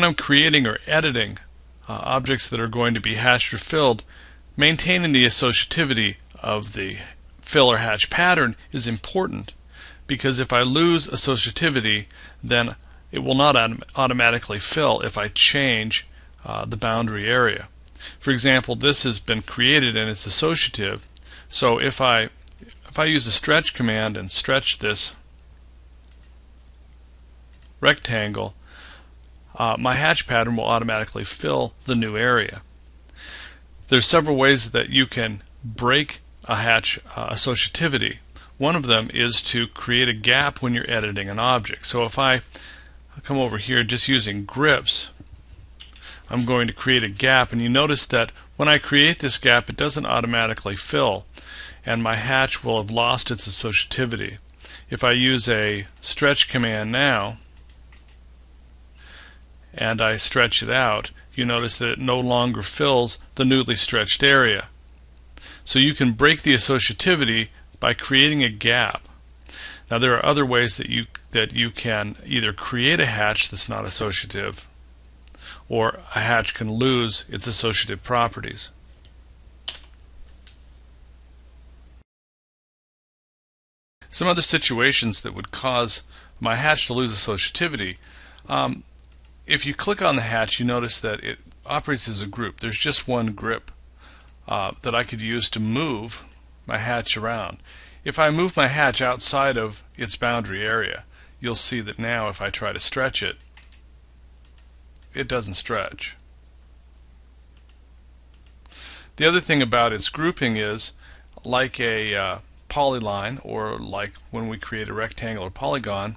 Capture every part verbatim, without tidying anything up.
when I'm creating or editing uh, objects that are going to be hatched or filled, maintaining the associativity of the fill or hatch pattern is important, because if I lose associativity, then it will not autom- automatically fill if I change uh, the boundary area. For example, this has been created and it's associative, so if I if I use a stretch command and stretch this rectangle, uh, my hatch pattern will automatically fill the new area. There's several ways that you can break a hatch uh, associativity. One of them is to create a gap when you're editing an object. So if I come over here just using grips, I'm going to create a gap, and you notice that when I create this gap it doesn't automatically fill, and my hatch will have lost its associativity. If I use a stretch command now and I stretch it out, you notice that it no longer fills the newly stretched area. So you can break the associativity by creating a gap. Now there are other ways that you that you can either create a hatch that's not associative, or a hatch can lose its associative properties. Some other situations that would cause my hatch to lose associativity. Um, if you click on the hatch, you notice that it operates as a group. There's just one grip uh, that I could use to move my hatch around. If I move my hatch outside of its boundary area, you'll see that now if I try to stretch it, it doesn't stretch. The other thing about its grouping is, like a uh, polyline, or like when we create a rectangle or polygon,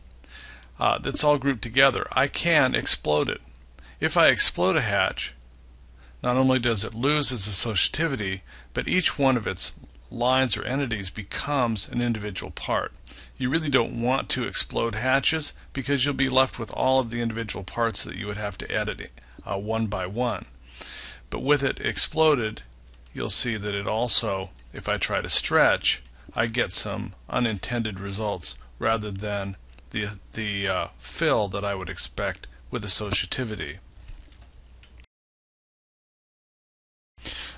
uh, that's all grouped together, I can explode it. If I explode a hatch, not only does it lose its associativity, but each one of its lines or entities becomes an individual part. You really don't want to explode hatches, because you'll be left with all of the individual parts that you would have to edit uh, one by one. But with it exploded, you'll see that it also, if I try to stretch, I get some unintended results rather than the, the uh, fill that I would expect with associativity.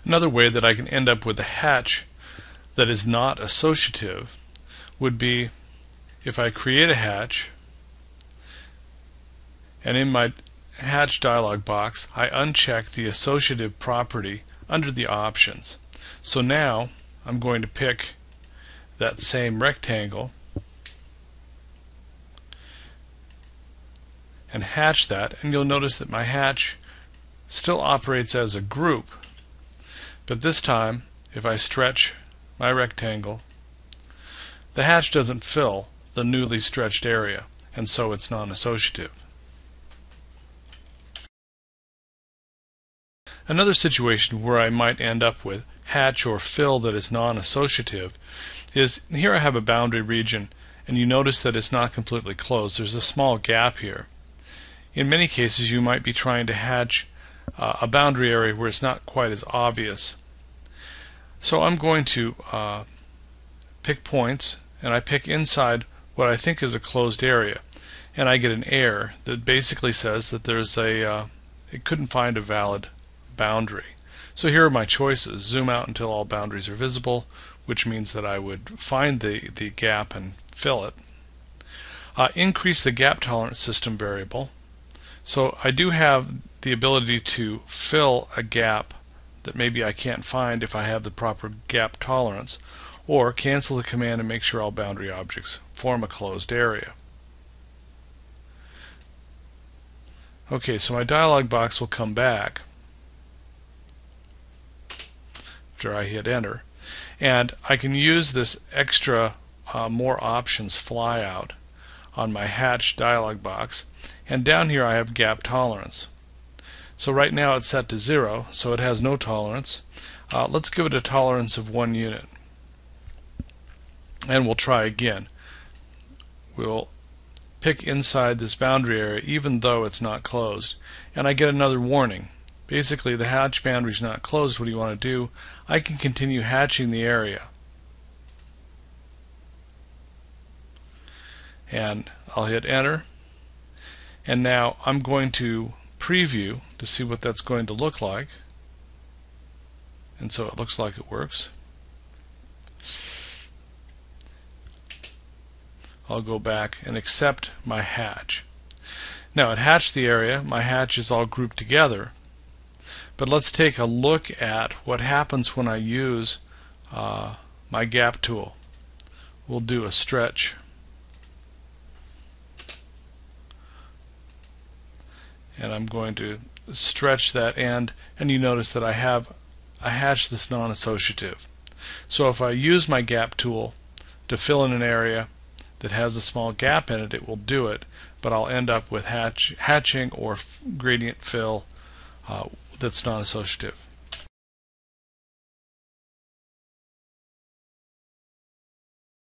Another way that I can end up with a hatch that is not associative would be if I create a hatch, and in my hatch dialog box I uncheck the associative property under the options. So now I'm going to pick that same rectangle and hatch that, and you'll notice that my hatch still operates as a group, but this time if I stretch my rectangle, the hatch doesn't fill the newly stretched area, and so it's non-associative. Another situation where I might end up with hatch or fill that is non-associative is, here I have a boundary region, and you notice that it's not completely closed. There's a small gap here. In many cases you might be trying to hatch uh, a boundary area where it's not quite as obvious. So I'm going to uh, pick points, and I pick inside what I think is a closed area, and I get an error that basically says that there's a uh, it couldn't find a valid boundary. So here are my choices: zoom out until all boundaries are visible, which means that I would find the the gap and fill it. Uh, increase the gap tolerance system variable. So I do have the ability to fill a gap that maybe I can't find if I have the proper gap tolerance, or cancel the command and make sure all boundary objects form a closed area. Okay, so my dialog box will come back after I hit enter, and I can use this extra uh, more options flyout on my hatch dialog box, and down here I have gap tolerance. So right now it's set to zero, so it has no tolerance. Uh, let's give it a tolerance of one unit. And we'll try again. We'll pick inside this boundary area even though it's not closed, and I get another warning. Basically, the hatch boundary is not closed. What do you want to do? I can continue hatching the area, and I'll hit enter, and now I'm going to preview to see what that's going to look like. And so it looks like it works. I'll go back and accept my hatch. Now it hatched the area. My hatch is all grouped together. But let's take a look at what happens when I use uh, my gap tool. We'll do a stretch. And I'm going to stretch that end, and you notice that I have a hatch that's non-associative. So if I use my gap tool to fill in an area that has a small gap in it, it will do it, but I'll end up with hatch, hatching or gradient fill uh, that's non-associative.